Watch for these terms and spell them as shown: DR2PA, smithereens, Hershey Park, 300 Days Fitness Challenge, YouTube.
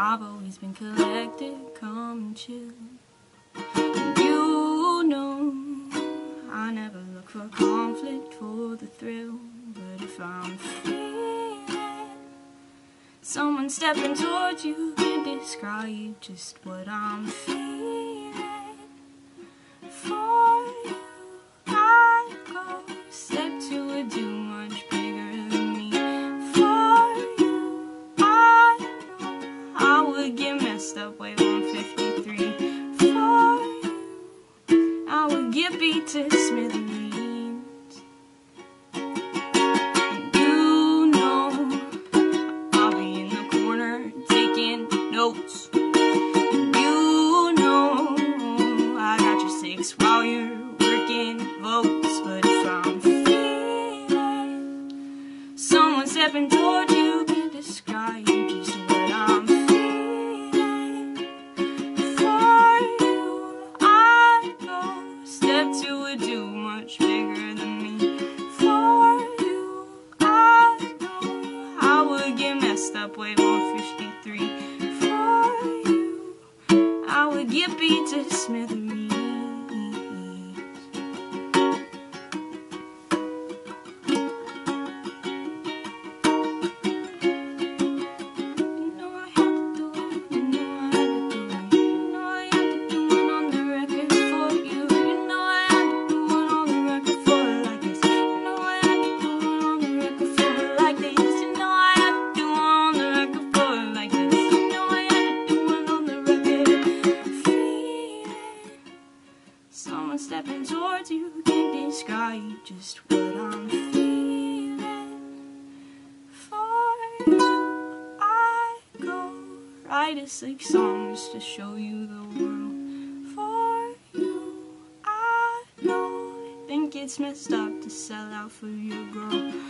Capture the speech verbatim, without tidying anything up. I've always been collected, come and chill. And you know I never look for conflict for the thrill. But if I'm feeling someone stepping towards you, can describe just what I'm feeling. For you I go step to a do much bigger than me. For you I know I would get messed up way one fifty-three. For you I would get beat to smithereens. Notes. You know I got your six while you're working votes. But if I'm feeling someone stepping toward you, can describe just what I'm feeling. For you I go step to a do much bigger than me. For you I know I would get messed up way one fifty-three. Get beat to smithereens. You know I had to do it, you know I had to do it. You know I had to do it on the record for you. You know I had to do it on the record for it like this. You know I had to do it on the record for it like this. You know I had to do it on the record for it like this. You know I had to do it on the record. Someone stepping towards you, can't describe just what I'm feeling. For you, I go write us like songs to show you the world. For you, I know I think it's messed up to sell out for your girl.